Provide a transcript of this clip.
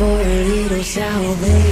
for a little salvation.